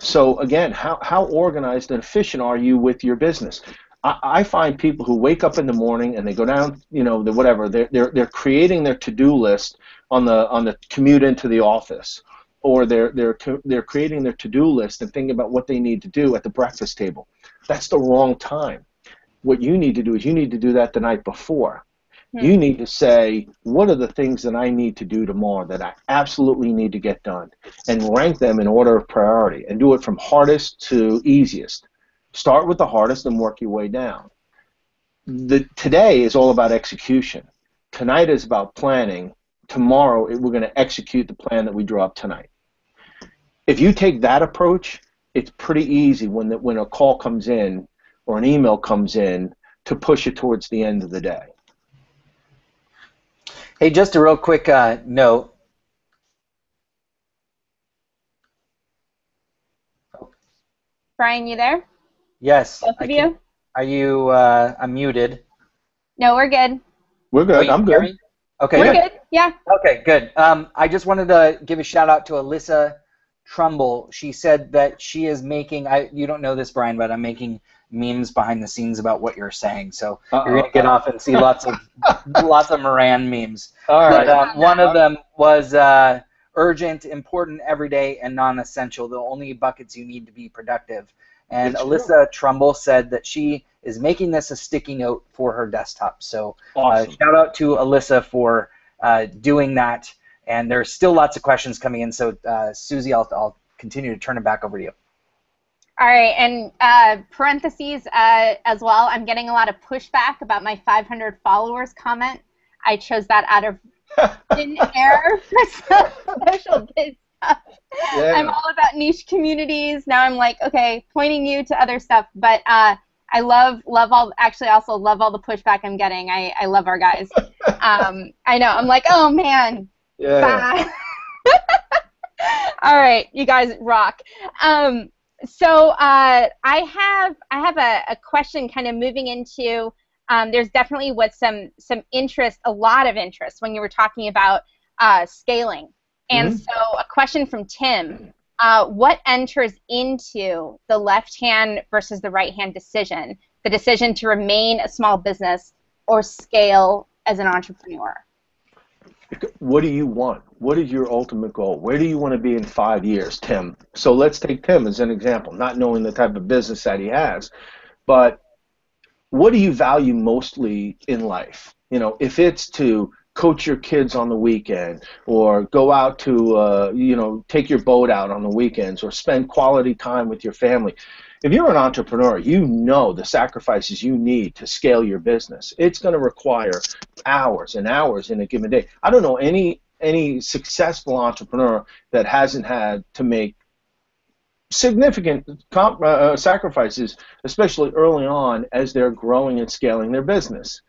So again, how how organized and efficient are you with your business? I, I find people who wake up in the morning and they go down, you know, the whatever they're they're they're creating their to-do list on the on the commute into the office. Or they're they're they're creating their to-do list and thinking about what they need to do at the breakfast table. That's the wrong time. What you need to do is you need to do that the night before. Mm-hmm. You need to say, what are the things that I need to do tomorrow that I absolutely need to get done, and rank them in order of priority, and do it from hardest to easiest. Start with the hardest and work your way down. The today is all about execution. Tonight is about planning. Tomorrow it, we're going to execute the plan that we drew up tonight. If you take that approach, it's pretty easy when the, when a call comes in or an email comes in to push it towards the end of the day. Hey, just a real quick uh, note. Brian, you there? Yes. Both of you? Are you uh, unmuted? No, we're good. We're good. I'm good. Okay, we're good. good. Yeah. Okay, good. Um, I just wanted to give a shout out to Alyssa Trumbull. She said that she is making. I you don't know this, Brian, but I'm making memes behind the scenes about what you're saying. So uh-oh, you're gonna get off and see lots of lots of Moran memes. All right. But, um, one of them was uh, urgent, important, everyday, and non-essential. The only buckets you need to be productive. And it's Alyssa true. Trumbull said that she is making this a sticky note for her desktop. So awesome. uh, shout out to Alyssa for uh, doing that. And there's still lots of questions coming in. So uh, Suzie, I'll, I'll continue to turn it back over to you. All right. And uh, parentheses uh, as well, I'm getting a lot of pushback about my five hundred followers comment. I chose that out of thin air for social business. Yeah. I'm all about niche communities. Now I'm like, okay, pointing you to other stuff. But uh, I love, love all, actually also love all the pushback I'm getting. I, I love our guys. um, I know. I'm like, oh, man. Yeah. Bye. All right. You guys rock. Um, so uh, I have I have a, a question kind of moving into, um, there's definitely was some, some interest, a lot of interest when you were talking about uh, scaling. And so a question from Tim, uh, what enters into the left-hand versus the right-hand decision, the decision to remain a small business or scale as an entrepreneur? What do you want? What is your ultimate goal? Where do you want to be in five years, Tim? So let's take Tim as an example, not knowing the type of business that he has. But what do you value mostly in life? You know, if it's to coach your kids on the weekend, or go out to, uh, you know, take your boat out on the weekends, or spend quality time with your family. If you're an entrepreneur, you know the sacrifices you need to scale your business. It's going to require hours and hours in a given day. I don't know any any successful entrepreneur that hasn't had to make significant comp uh, sacrifices, especially early on as they're growing and scaling their business.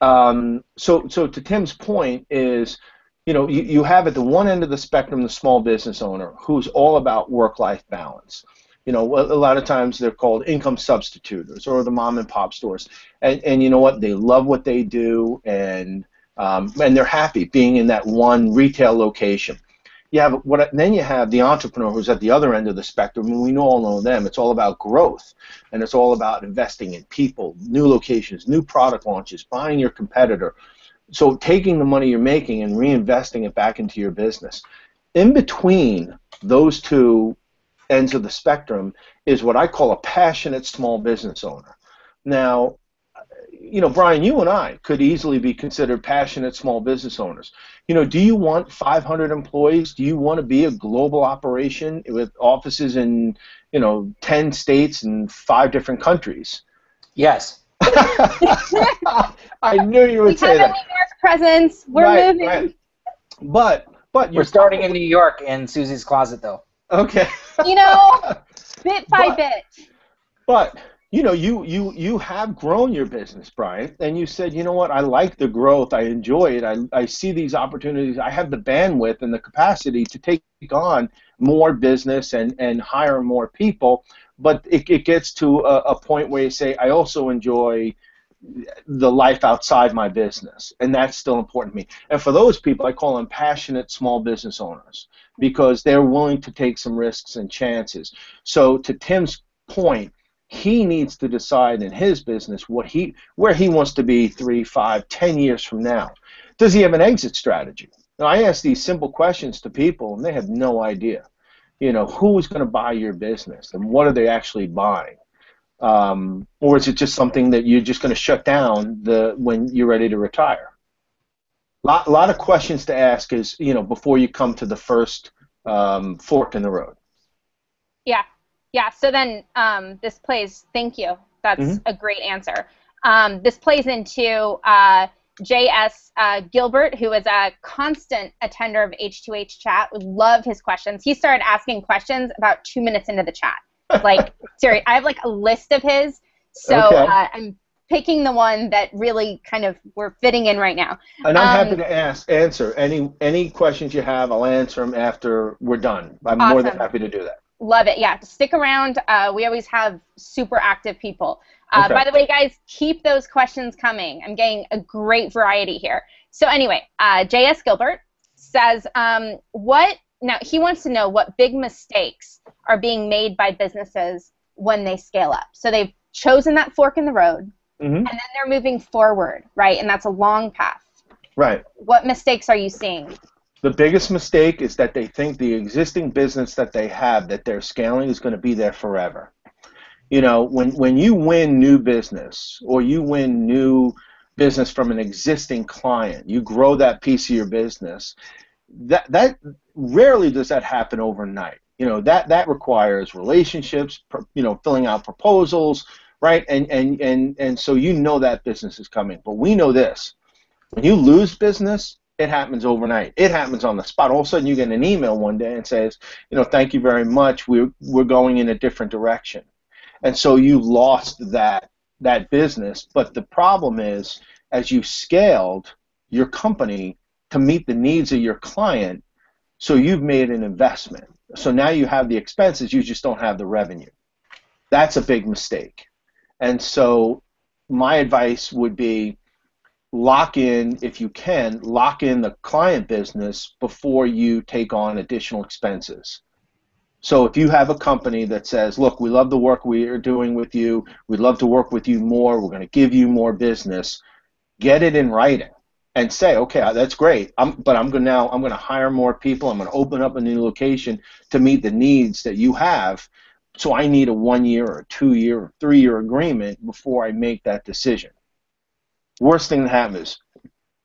Um, so, so to Tim's point is, you know, you, you have at the one end of the spectrum the small business owner who's all about work-life balance. You know, a lot of times they're called income substituters or the mom and pop stores. And, and you know what? They love what they do, and um, and they're happy being in that one retail location. You have what then you have the entrepreneur who's at the other end of the spectrum, and we all know them. It's all about growth, and it's all about investing in people, new locations, new product launches, buying your competitor. So taking the money you're making and reinvesting it back into your business. In between those two ends of the spectrum is what I call a passionate small business owner. Now, you know, Brian, you and I could easily be considered passionate small business owners. You know, do you want five hundred employees? Do you want to be a global operation with offices in, you know, ten states and five different countries? Yes. I knew you would we say that. We have a New York presence. We're right, moving. Right. But, but you're We're starting in New York in Suzie's closet, though. Okay. You know, bit by but, bit. But, you know, you, you, you have grown your business, Brian, and you said, you know what, I like the growth, I enjoy it, I, I see these opportunities, I have the bandwidth and the capacity to take on more business and, and hire more people, but it, it gets to a, a point where you say, I also enjoy the life outside my business, and that's still important to me. And for those people, I call them passionate small business owners, because they're willing to take some risks and chances. So to Tim's point, he needs to decide in his business what he, where he wants to be three, five, ten years from now. Does he have an exit strategy? Now, I ask these simple questions to people, and they have no idea. You know, who's going to buy your business, and what are they actually buying? Um, or is it just something that you're just going to shut down the when you're ready to retire? A lot, lot of questions to ask is, you know, before you come to the first um, fork in the road. Yeah. Yeah, so then um, this plays, thank you, that's mm-hmm. a great answer. Um, this plays into uh, J S Uh, Gilbert, who is a constant attender of H two H Chat. We love his questions. He started asking questions about two minutes into the chat. Like, seriously, I have like a list of his, so okay. uh, I'm picking the one that really kind of we're fitting in right now. And I'm um, happy to ask, answer any, any questions you have. I'll answer them after we're done. I'm awesome. More than happy to do that. Love it. Yeah, stick around. Uh, we always have super active people. Uh, okay. By the way, guys, keep those questions coming. I'm getting a great variety here. So anyway, uh, J S Gilbert says, um, what, now he wants to know what big mistakes are being made by businesses when they scale up. So they've chosen that fork in the road, mm-hmm. and then they're moving forward, right? And that's a long path. Right. What mistakes are you seeing? The biggest mistake is that they think the existing business that they have, that they're scaling, is going to be there forever. You know, when, when you win new business or you win new business from an existing client, you grow that piece of your business, that, that rarely does that happen overnight. You know, that, that requires relationships, you know, filling out proposals, right? And, and, and, and so you know that business is coming. But we know this. When you lose business, it happens overnight. It happens on the spot. All of a sudden, you get an email one day and says, you know, thank you very much. We're, we're going in a different direction. And so you lost that, that business. But the problem is, as you scaled your company to meet the needs of your client, so you've made an investment. So now you have the expenses. You just don't have the revenue. That's a big mistake. And so my advice would be, lock in, if you can, lock in the client business before you take on additional expenses. So if you have a company that says, look, we love the work we are doing with you, we'd love to work with you more, we're going to give you more business, get it in writing and say, okay, that's great, I'm, but I'm going to now, I'm going to hire more people, I'm going to open up a new location to meet the needs that you have, so I need a one-year or two-year or three-year agreement before I make that decision. Worst thing that happens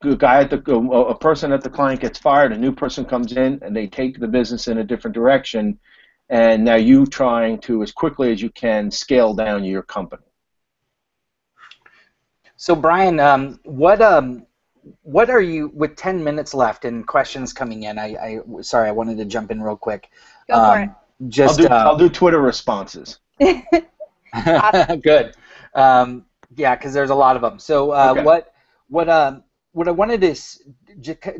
is a guy at the a person at the client gets fired, a new person comes in, and they take the business in a different direction, and now you trying to, as quickly as you can, scale down your company. So Brian, um, what um, what are you, with ten minutes left and questions coming in, I, I sorry, I wanted to jump in real quick. Go um, for it. Just, I'll, do, uh, I'll do Twitter responses. Good. Um, yeah, because there's a lot of them. So uh, okay. what what um, what I wanted to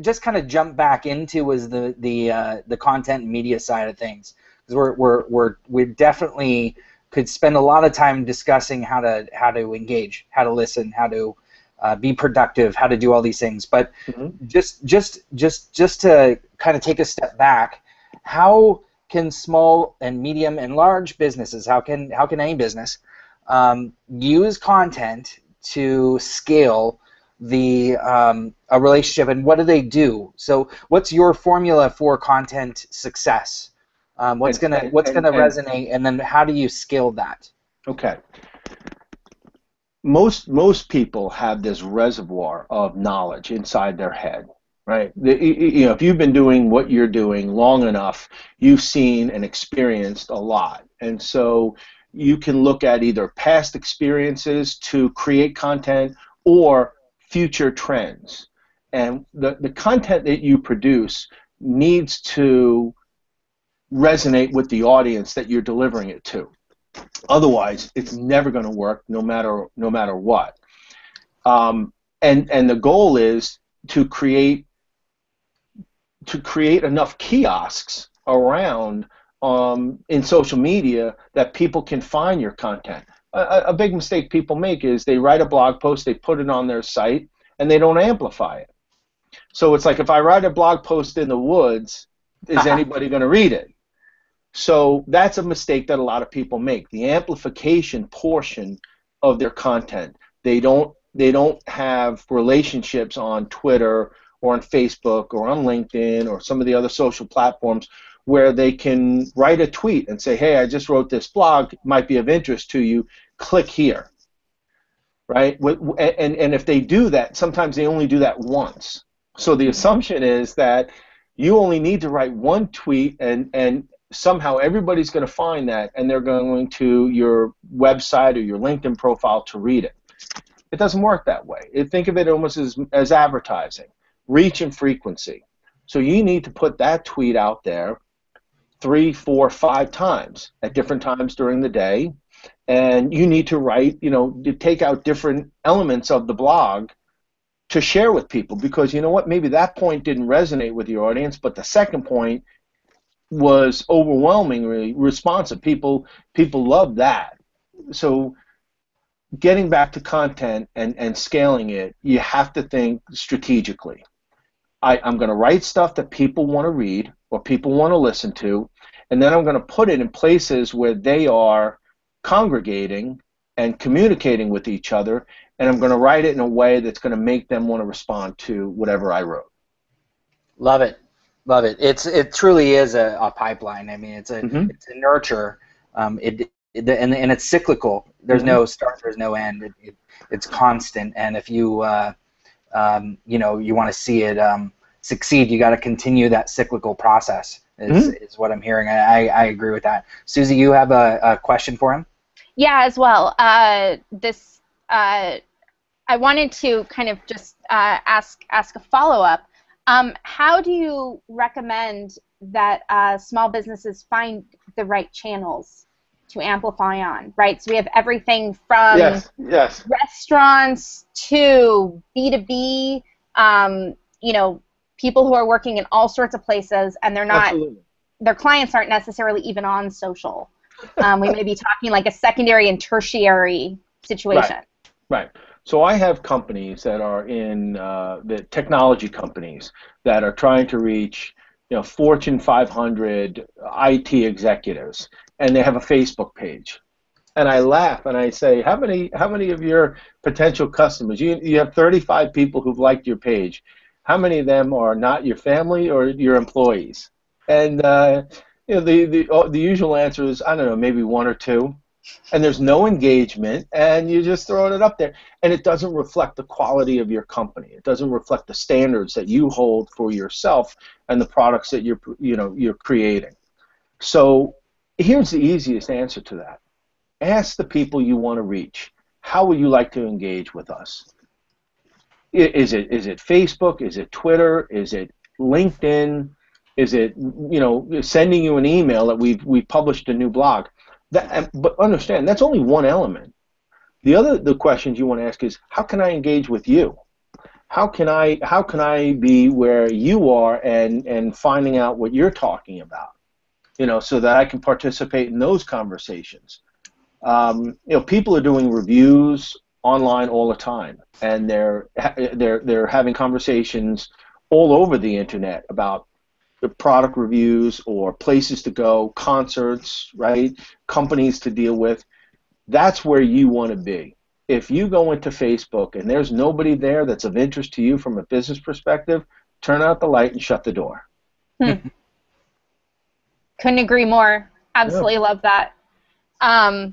just kind of jump back into was the the uh, the content and media side of things, because we're we're we're we definitely could spend a lot of time discussing how to how to engage, how to listen, how to uh, be productive, how to do all these things. But mm-hmm. just just just just to kind of take a step back, how can small and medium and large businesses, how can how can any business um, use content to scale the um, a relationship, and what do they do? So, what's your formula for content success? Um, what's and, gonna what's and, gonna and, resonate, and then how do you scale that? Okay. Most most people have this reservoir of knowledge inside their head, right? The, you know, if you've been doing what you're doing long enough, you've seen and experienced a lot, and so you can look at either past experiences to create content or future trends. And the, the content that you produce needs to resonate with the audience that you're delivering it to. Otherwise, it's never going to work, no matter no matter what. Um, and and the goal is to create to create enough kiosks around um, in social media that people can find your content. A, a big mistake people make is they write a blog post, they put it on their site, and they don't amplify it. So it's like, if I write a blog post in the woods, is anybody going to read it? So that's a mistake that a lot of people make, the amplification portion of their content. They don't they don't have relationships on Twitter or on Facebook or on LinkedIn or some of the other social platforms where they can write a tweet and say, hey, I just wrote this blog, it might be of interest to you, click here. Right? And, and if they do that, sometimes they only do that once. So the assumption is that you only need to write one tweet, and, and somehow everybody's going to find that, and they're going to your website or your LinkedIn profile to read it. It doesn't work that way. It, think of it almost as, as advertising, reach and frequency. So you need to put that tweet out there three, four, five times at different times during the day, and you need to write, you know, to take out different elements of the blog to share with people, because you know what, maybe that point didn't resonate with your audience, but the second point was overwhelmingly responsive. People people love that. So getting back to content and, and scaling it, you have to think strategically. I, I'm going to write stuff that people want to read or people want to listen to, and then I'm going to put it in places where they are congregating and communicating with each other, and I'm going to write it in a way that's going to make them want to respond to whatever I wrote. Love it. Love it. It's, it truly is a, a pipeline. I mean, it's a, mm-hmm. it's a nurture, um, it, it, and, and it's cyclical. There's mm-hmm. no start, there's no end. It, it, it's constant, and if you, uh, um, you know, you want to see it um, succeed, you got to continue that cyclical process is, mm-hmm. is what I'm hearing. I, I, I agree with that. Suzie, you have a, a question for him? Yeah, as well. Uh, this... Uh, I wanted to kind of just uh, ask ask a follow-up. Um, how do you recommend that uh, small businesses find the right channels to amplify on, right? So we have everything from yes, yes. restaurants to B two B, um, you know, people who are working in all sorts of places, and they're not, Absolutely. Their clients aren't necessarily even on social. Um, we may be talking like a secondary and tertiary situation. Right. Right. So I have companies that are in uh, the technology companies that are trying to reach, you know, Fortune five hundred I T executives, and they have a Facebook page. And I laugh and I say, how many how many of your potential customers, you, you have thirty-five people who've liked your page, how many of them are not your family or your employees? And uh, you know, the, the, the usual answer is, I don't know, maybe one or two. And there's no engagement, and you're just throwing it up there. And it doesn't reflect the quality of your company. It doesn't reflect the standards that you hold for yourself and the products that you're, you know, you're creating. So here's the easiest answer to that. Ask the people you want to reach, how would you like to engage with us? Is it is it Facebook? Is it Twitter? Is it LinkedIn? Is it, you know, sending you an email that we've we published a new blog? That, but understand, that's only one element. The other the questions you want to ask is, how can I engage with you? How can I how can I be where you are and and finding out what you're talking about? You know, so that I can participate in those conversations. Um, you know, people are doing reviews online all the time, and they're they're they're having conversations all over the internet about the product reviews or places to go, concerts, right? Companies to deal with. That's where you want to be. If you go into Facebook and there's nobody there that's of interest to you from a business perspective, turn out the light and shut the door. Hmm. Couldn't agree more. Absolutely, yeah. Love that. Um,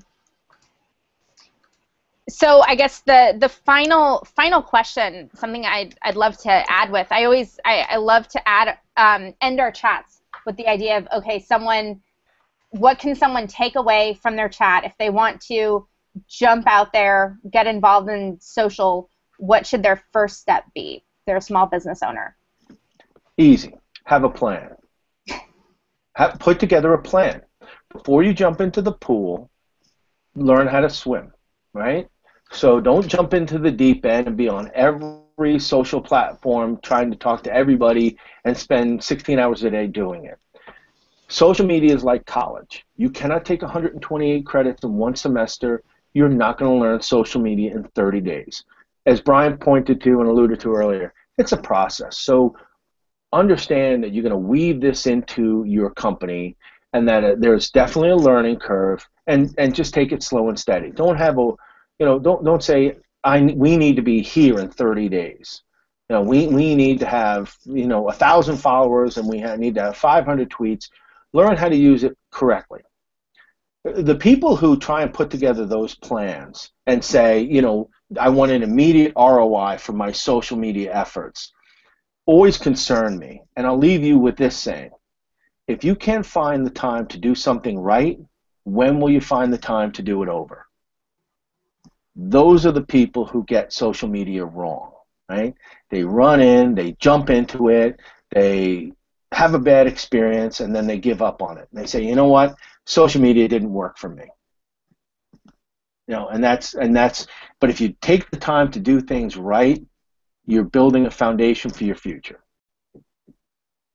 So I guess the the final final question, something I'd I'd love to add with. I always I, I love to add um, end our chats with the idea of, okay, someone, what can someone take away from their chat if they want to jump out there, get involved in social? What should their first step be? If they're a small business owner. Easy. Have a plan. Have, put together a plan before you jump into the pool. Learn how to swim, right? So don't jump into the deep end and be on every social platform trying to talk to everybody and spend sixteen hours a day doing it. Social media is like college. You cannot take one hundred twenty-eight credits in one semester. You're not going to learn social media in thirty days. As Brian pointed to and alluded to earlier, it's a process. So understand that you're going to weave this into your company, and that there's definitely a learning curve, and, and just take it slow and steady. Don't have a, you know, don't don't say I we need to be here in thirty days. You know, we we need to have, you know, a thousand followers, and we need to have five hundred tweets. Learn how to use it correctly. The people who try and put together those plans and say, you know, I want an immediate R O I for my social media efforts, always concern me. And I'll leave you with this saying: if you can't find the time to do something right, when will you find the time to do it over? Those are the people who get social media wrong, right? They run in, they jump into it, they have a bad experience, and then they give up on it. They say, you know what, social media didn't work for me. You know, and that's, and that's, but if you take the time to do things right, you're building a foundation for your future.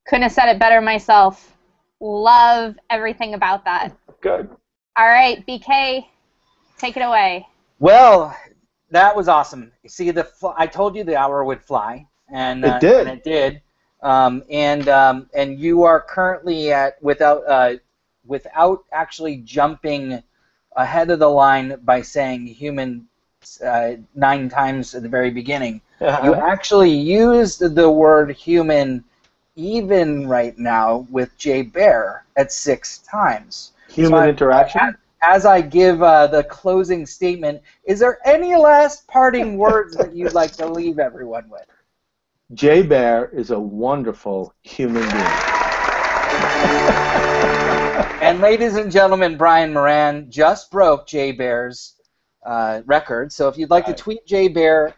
Couldn't have said it better myself. Love everything about that. Good. All right, B K, take it away. Well, that was awesome. You see, the I told you the hour would fly, and it uh, did. And it did. Um, and um, and you are currently at without uh, without actually jumping ahead of the line by saying human uh, nine times at the very beginning. Uh-huh. You actually used the word human. Even right now with Jay Baer at six times. Human so I, interaction? I, as I give uh, the closing statement, is there any last parting words that you'd like to leave everyone with? Jay Baer is a wonderful human being. And ladies and gentlemen, Brian Moran just broke Jay Baer's uh, record. So if you'd like to tweet Jay Baer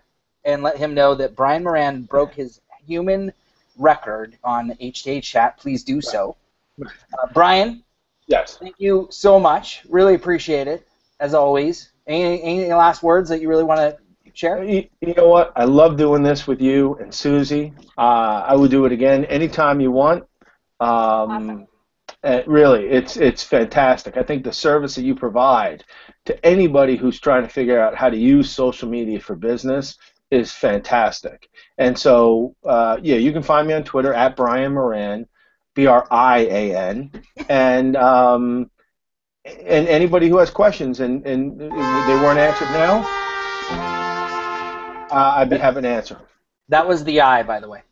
and let him know that Brian Moran broke his human record on H two H Chat, please do so. Uh, Brian, yes, thank you so much. Really appreciate it, as always. Any, any last words that you really want to share? You, you know what? I love doing this with you and Suzie. Uh, I would do it again anytime you want. Um, awesome. Uh, really, it's it's fantastic. I think the service that you provide to anybody who's trying to figure out how to use social media for business is fantastic. And so, uh, yeah, you can find me on Twitter at Brian Moran, B R I A N, and um, and anybody who has questions and, and they weren't answered now, uh, I'd be happy to answer. That was the I, by the way.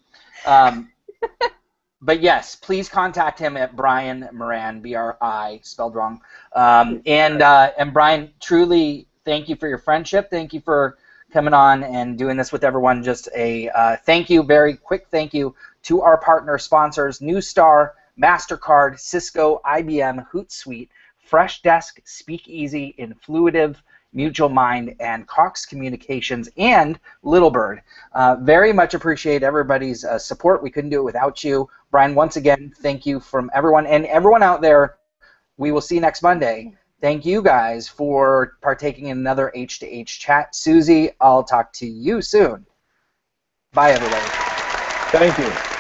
Um, but yes, please contact him at Brian Moran, B R I, spelled wrong. Um, and uh, and Brian, truly, thank you for your friendship. Thank you for coming on and doing this with everyone. Just a uh, thank you, very quick thank you to our partner sponsors, Newstar, MasterCard, Cisco, I B M, Hootsuite, Freshdesk, Speakeasy, Influitive, Mutual Mind, and Cox Communications, and Littlebird. Uh, very much appreciate everybody's uh, support. We couldn't do it without you. Brian, once again, thank you from everyone. And everyone out there, we will see you next Monday. Thank you guys for partaking in another H two H chat. Suzie, I'll talk to you soon. Bye, everybody. Thank you.